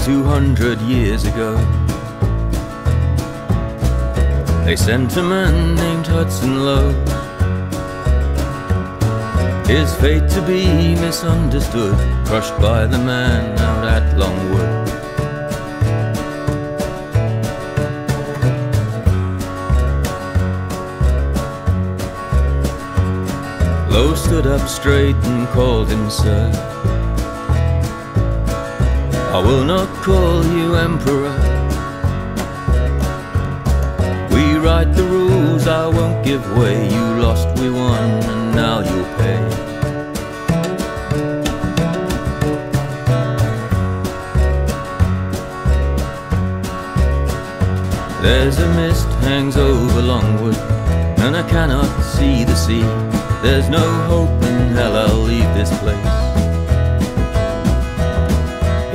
200 years ago. They sent a man named Hudson Lowe, his fate to be misunderstood, crushed by the man out at Longwood. Lowe stood up straight and called him sir. I will not call you emperor. We write the rules, I won't give way. You lost, we won, and now you'll pay. There's a mist hangs over Longwood, and I cannot see the sea. There's no hope in hell, I'll leave this place.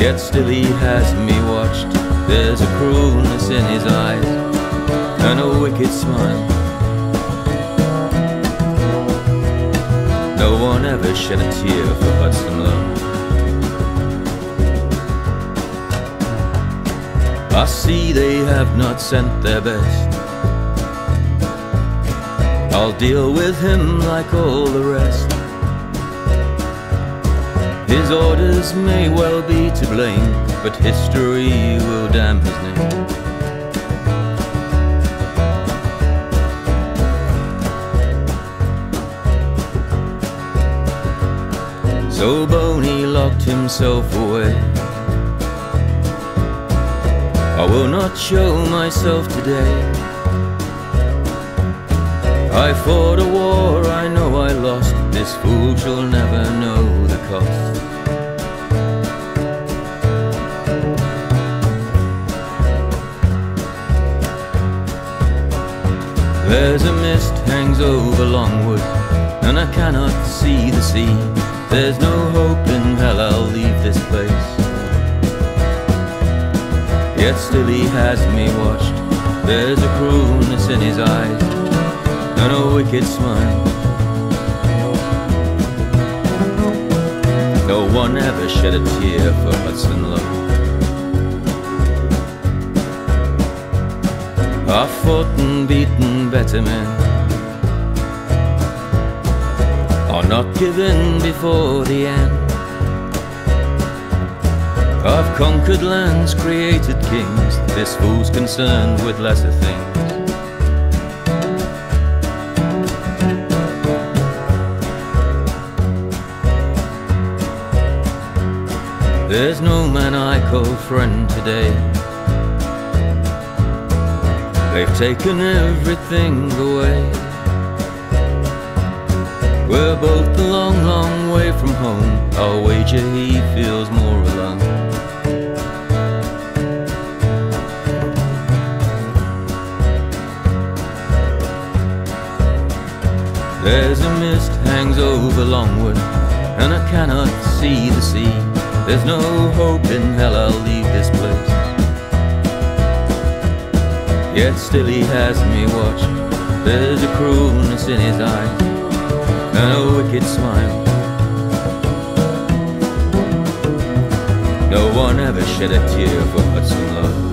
Yet still he has me watched. There's a cruelness in his eyes and a wicked smile. No one ever shed a tear for Hudson Lowe. I see they have not sent their best. I'll deal with him like all the rest. His orders may well be to blame, but history will damn his name. So Boney locked himself away. I will not show myself today. I fought a war, I know I lost. This fool shall never know the cost. There's a mist hangs over Longwood, and I cannot see the sea. There's no hope in hell, I'll leave this place. Yet still he has me watched. There's a cruelness in his eyes and a wicked smile. No one ever shed a tear for Hudson Lowe. I've fought and beaten better men. I'll not give in before the end. I've conquered lands, created kings. This fool's concerned with lesser things. There's no man I call friend today. They've taken everything away. We're both a long, long way from home. I'll wager he feels more alone. There's a mist hangs over Longwood, and I cannot see the sea. There's no hope in hell, I'll leave this place. Yet still he has me watched. There's a cruelness in his eyes and a wicked smile. No one ever shed a tear for Hudson Lowe.